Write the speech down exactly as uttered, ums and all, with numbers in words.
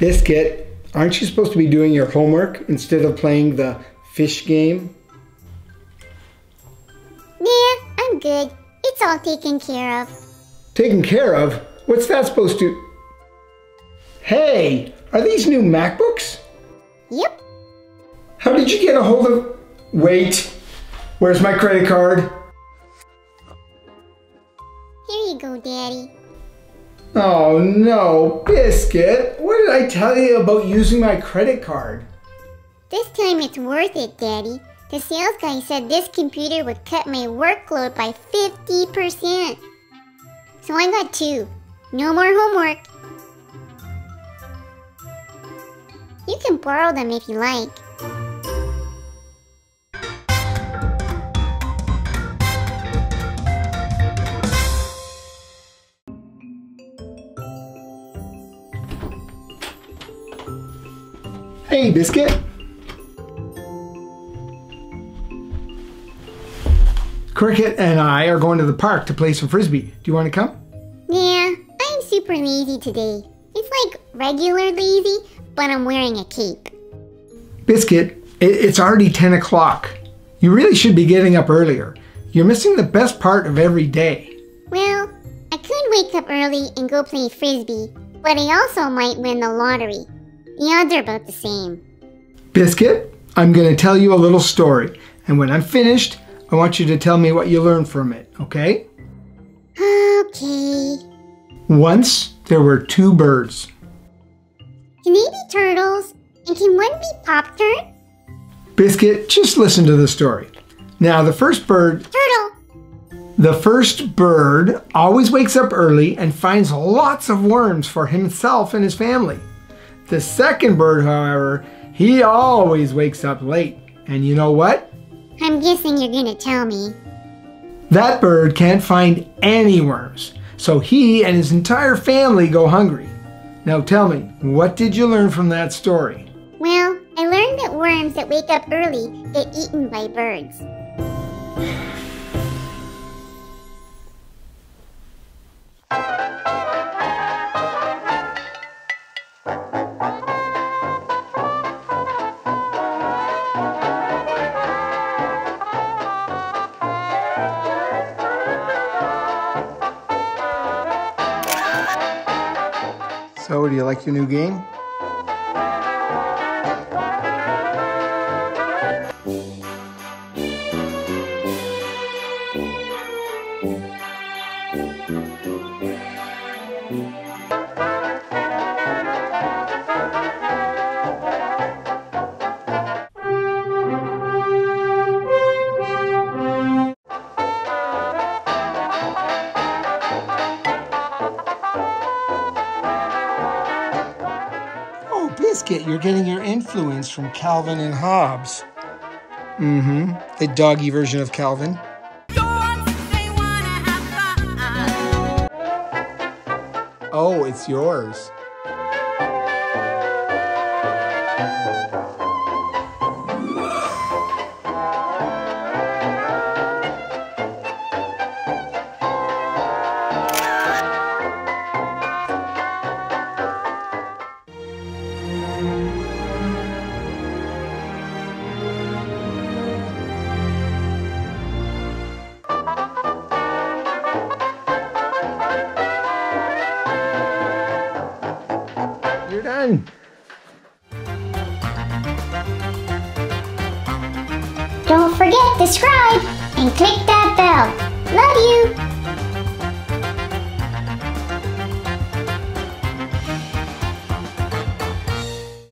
Biscuit, aren't you supposed to be doing your homework instead of playing the fish game? Nah, I'm good. It's all taken care of. Taken care of? What's that supposed to... Hey, are these new MacBooks? Yep. How did you get a hold of... Wait, where's my credit card? Here you go, Daddy. Oh no, Biscuit, what did I tell you about using my credit card? This time it's worth it, Daddy. The sales guy said this computer would cut my workload by fifty percent. So I got two. No more homework. You can borrow them if you like. Hey, Biscuit. Cricket and I are going to the park to play some frisbee. Do you want to come? Yeah, I'm super lazy today. It's like regular lazy, but I'm wearing a cape. Biscuit, it, it's already ten o'clock. You really should be getting up earlier. You're missing the best part of every day. Well, I could wake up early and go play frisbee, but I also might win the lottery. The odds are about the same. Biscuit, I'm going to tell you a little story, and when I'm finished, I want you to tell me what you learned from it, okay? Okay. Once, there were two birds. Can they be turtles? And can one be Pop Tart? Biscuit, just listen to the story. Now, the first bird... Turtle! The first bird always wakes up early and finds lots of worms for himself and his family. The second bird, however, he always wakes up late. And you know what? I'm guessing you're gonna tell me. That bird can't find any worms, so he and his entire family go hungry. Now tell me, what did you learn from that story? Well, I learned that worms that wake up early get eaten by birds. So, do you like your new game? Biscuit, you're getting your influence from Calvin and Hobbes. Mm-hmm. The doggy version of Calvin. Dogs, they wanna have fun. Oh, it's yours. You're done. Don't forget to subscribe and click that bell. Love you.